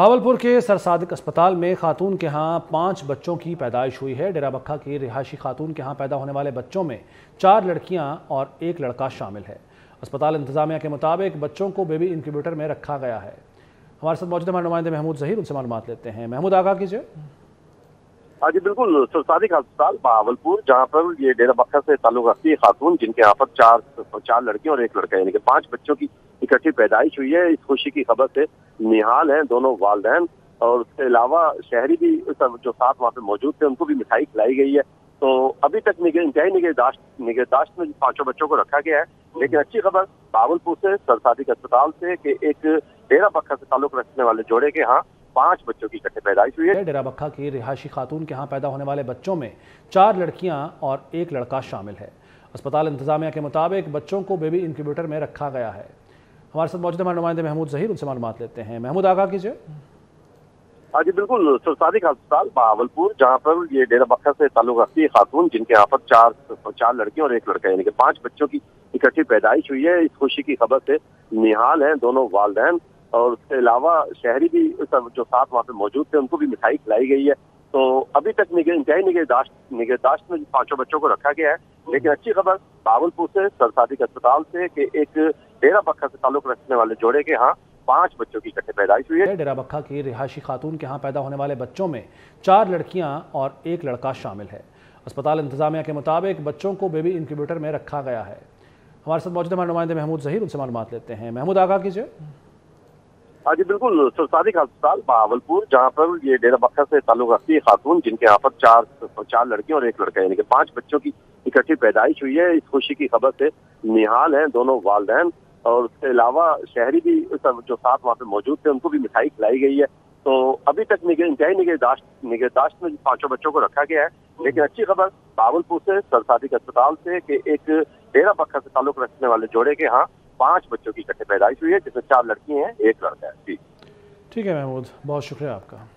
भावलपुर के सरसादिक अस्पताल में खातून के यहाँ 5 बच्चों की पैदाइश हुई है। डेरा बक्खा की रिहायशी खातून के यहाँ पैदा होने वाले बच्चों में 4 लड़कियाँ और 1 लड़का शामिल है। अस्पताल इंतजामिया के मुताबिक बच्चों को बेबी इंक्यूबेटर में रखा गया है। हमारे साथ मौजूद हमारे नुमाइंदे महमूद ज़हीर, उनसे मालूमात लेते हैं। महमूद, आगाह कीजिए। हाँ जी, बिल्कुल। सरसादिक अस्पताल भावलपुर, जहाँ पर ये डेरा बक्खा से ताल्लुक़ रखती है खातून, जिनके यहाँ पर चार लड़कियाँ और 1 लड़का, यानी कि 5 बच्चों की इकट्ठी पैदाइश हुई है। इस खुशी की खबर से निहाल हैं दोनों वालदैन, और उसके अलावा शहरी भी जो साथ वहाँ पे मौजूद थे उनको भी मिठाई खिलाई गई है। तो अभी तक निगहदाश्त में 5 बच्चों को रखा गया है। लेकिन अच्छी खबर भावलपुर से सरसादिक अस्पताल से कि एक डेरा बक्खा से ताल्लुक रखने वाले जोड़े के यहाँ 5 बच्चों की इकट्ठे पैदाइश हुई है। डेरा बक्खा की रिहायशी खातून के यहाँ पैदा होने वाले बच्चों में 4 लड़कियाँ और 1 लड़का शामिल है। अस्पताल इंतजामिया के मुताबिक बच्चों को बेबी इंक्यूबेटर में रखा गया है। हमारे साथ मौजूद हमारे नुमाइंदे महमूद ज़हीर, उनसे मालूमात लेते हैं। महमूद, आगाह कीजिए। हाँ जी, बिल्कुल। सरसादिक अस्पताल भावलपुर, जहाँ पर ये डेरा बक्खा से ताल्लुक़ रखती है खातून, जिनके यहाँ पर चार लड़कियाँ और 1 लड़का, यानी कि 5 बच्चों की इकट्ठी पैदाइश हुई है। इस खुशी की खबर से निहाल हैं दोनों वालदैन, और उसके अलावा शहरी भी जो साथ वहाँ पे मौजूद थे उनको भी मिठाई खिलाई गई है। तो अभी तक निगहदाश्त में 5 बच्चों को रखा गया है। लेकिन अच्छी खबर भावलपुर से सरसादिक अस्पताल से कि एक डेरा बक्खा से ताल्लुक रखने वाले जोड़े के यहाँ 5 बच्चों की इकट्ठे पैदाइश हुई है। डेरा बक्खा की रिहायशी खातून के यहाँ पैदा होने वाले बच्चों में 4 लड़कियाँ और 1 लड़का शामिल है। अस्पताल इंतजामिया के मुताबिक बच्चों को बेबी इंक्यूबेटर में रखा गया है। हमारे साथ मौजूद हमारे नुमाइंदे महमूद ज़हीर, उनसे मालूमात लेते हैं। महमूद, आगाह कीजिए। हाँ जी, बिल्कुल। सरसादिक अस्पताल भावलपुर, जहाँ पर ये डेरा बक्खा से ताल्लुक़ रखती है खातून, जिनके यहाँ पर चार लड़कियाँ और 1 लड़का, यानी कि 5 बच्चों की इकट्ठी पैदाइश हुई है। इस खुशी की खबर से निहाल हैं दोनों वालदैन, और उसके अलावा शहरी भी जो साथ वहाँ पे मौजूद थे उनको भी मिठाई खिलाई गई है। तो अभी तक निगहदाश्त में 5 बच्चों को रखा गया है। लेकिन अच्छी खबर भावलपुर से सरसादिक अस्पताल से कि एक डेरा बक्खा से ताल्लुक रखने वाले जोड़े के यहाँ 5 बच्चों की इकट्ठे पैदाइश हुई है, जिसमें 4 लड़की हैं, 1 लड़का है। ठीक है महमूद, बहुत शुक्रिया आपका।